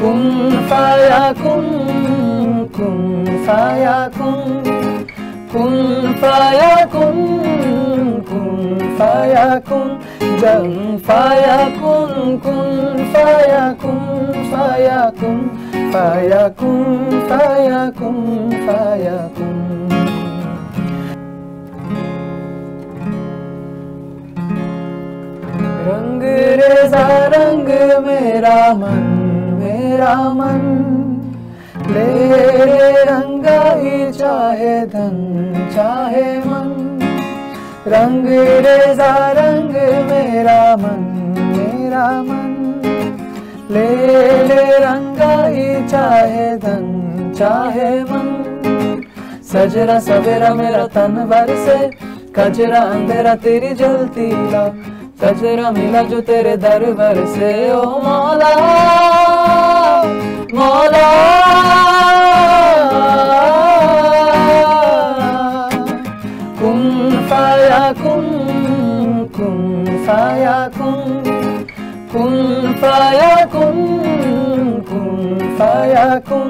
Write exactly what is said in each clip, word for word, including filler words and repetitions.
कुन फाया कुन कुन फाया कुन कुन फाया कुन कुन फाया कुन जन फाया कुन कुन फाया कुन फाया कुन फाया कुन फाया कुन फाया कुन। रंग रेजा रंग मेरा मन मेरा मन तेरे रंगाई चाहे धन चाहे मन। रंग रेजा रंग मेरा मन मेरा मन ले ले रंगाई चाहे धन चाहे मन। सजरा सवेरा मेरा तन बरसे कजरा अंधेरा तेरी जलती ला। कजरा मिला जो तेरे दरबार से ओ मौला मौला। कुन फाया कुन कुन फाया कुन कुन फाया कुन कुन फाया कुन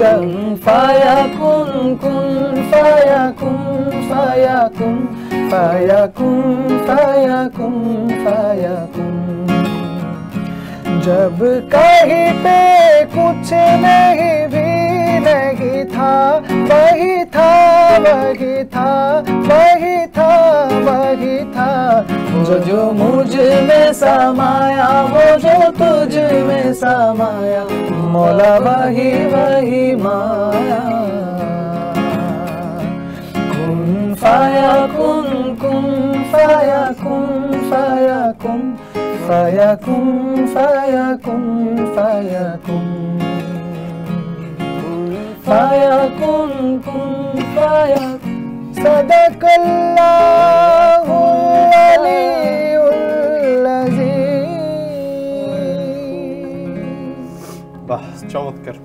जन फाया कुन कुन फाया कुन फाया कुन फाया कुन फाया कुन फाया कुन। जब कहीं पे कुछ नहीं भी नहीं था वही था वही था वही था वही था। जो जो मुझ में समाया वो जो तुझ में समाया मौला वही वही माया। कुन फाया कुन कुन फाया कुन फाया कुन फाया कुन फाया कुन फाया कुन फाया कुन कुन फाया। सदकल्लाहु अलीउल अज़ीज़। बस चमत्कार।